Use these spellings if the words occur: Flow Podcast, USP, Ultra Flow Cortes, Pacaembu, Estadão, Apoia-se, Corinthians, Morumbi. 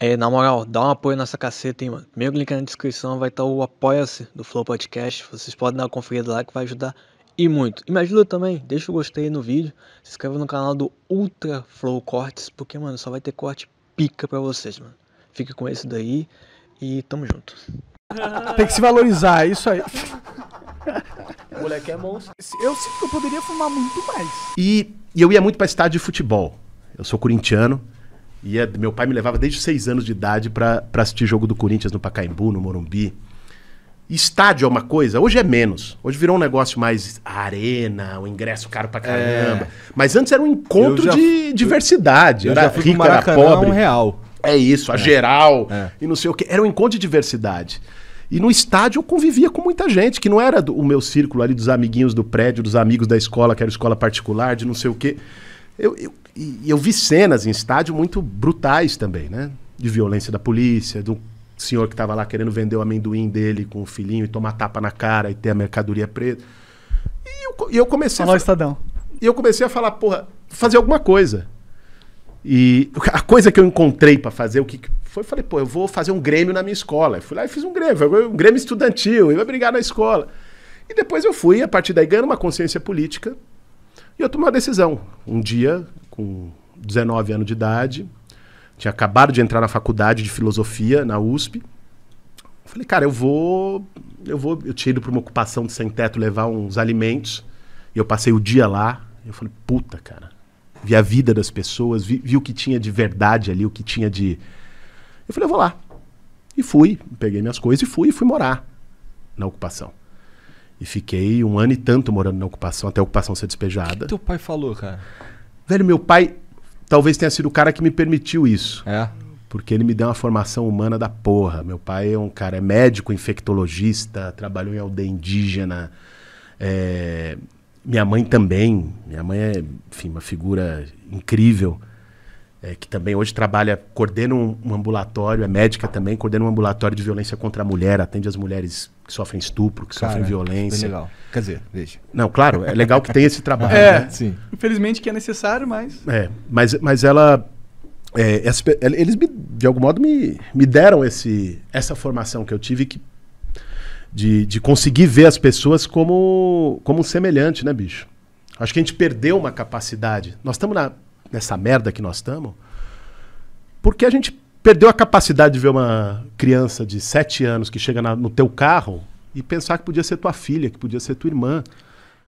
É, na moral, dá um apoio nessa caceta, hein, mano. Primeiro link na descrição vai estar o Apoia-se do Flow Podcast. Vocês podem dar uma conferida lá que vai ajudar e muito. E me ajuda também, deixa o gostei no vídeo, se inscreve no canal do Ultra Flow Cortes, porque, mano, só vai ter corte pica pra vocês, mano. Fique com esse daí e tamo junto. Tem que se valorizar, é isso aí. O moleque é monstro. Eu sinto que eu poderia fumar muito mais. E eu ia muito pra estádio de futebol. Eu sou corintiano. Meu pai me levava desde 6 anos de idade pra assistir jogo do Corinthians no Pacaembu, no Morumbi. E estádio é uma coisa, hoje é menos. Hoje virou um negócio mais arena, o ingresso caro pra caramba. É. Mas antes era um encontro de diversidade. Era rico, era pobre. Real. É isso, a geral e não sei o quê. Era um encontro de diversidade. E no estádio eu convivia com muita gente, que não era o meu círculo ali dos amiguinhos do prédio, dos amigos da escola, que era escola particular, de não sei o quê. Eu vi cenas em estádio muito brutais também, né? De violência da polícia, do senhor que estava lá querendo vender o amendoim dele com o filhinho e tomar tapa na cara e ter a mercadoria preta. E eu comecei a falar... Estadão. E eu comecei a falar, porra, fazer alguma coisa. E a coisa que eu encontrei para fazer, o que foi? Falei, pô, eu vou fazer um Grêmio na minha escola. Eu fui lá e fiz um Grêmio estudantil, eu ia brigar na escola. E depois eu fui, a partir daí, ganhando uma consciência política. E eu tomei uma decisão. Um dia, com 19 anos de idade, tinha acabado de entrar na faculdade de filosofia, na USP. Falei, cara, eu tinha ido para uma ocupação de sem-teto levar uns alimentos. E eu passei o dia lá. Eu falei, puta, cara. Vi a vida das pessoas, vi o que tinha de verdade ali, o que tinha de... Eu falei, eu vou lá. E fui, peguei minhas coisas e fui morar na ocupação. E fiquei um ano e tanto morando na ocupação, até a ocupação ser despejada. O que teu pai falou, cara? Velho, meu pai talvez tenha sido o cara que me permitiu isso. É? Porque ele me deu uma formação humana da porra. Meu pai é um cara, é médico, infectologista, trabalhou em aldeia indígena. Minha mãe também. Minha mãe é, enfim, uma figura incrível, que também hoje trabalha, coordena um ambulatório, é médica também, coordena um ambulatório de violência contra a mulher, atende as mulheres que sofrem estupro, que sofrem violência. É legal. Quer dizer, deixa. Não, claro, é legal que tem esse trabalho. Né? Sim. Infelizmente que é necessário, mas... Mas ela... eles, de algum modo, me deram essa formação que eu tive que... De conseguir ver as pessoas como semelhante, né, bicho? Acho que a gente perdeu uma capacidade. Nós estamos nessa merda que nós estamos porque a gente perdeu a capacidade de ver uma criança de 7 anos que chega no teu carro e pensar que podia ser tua filha, que podia ser tua irmã.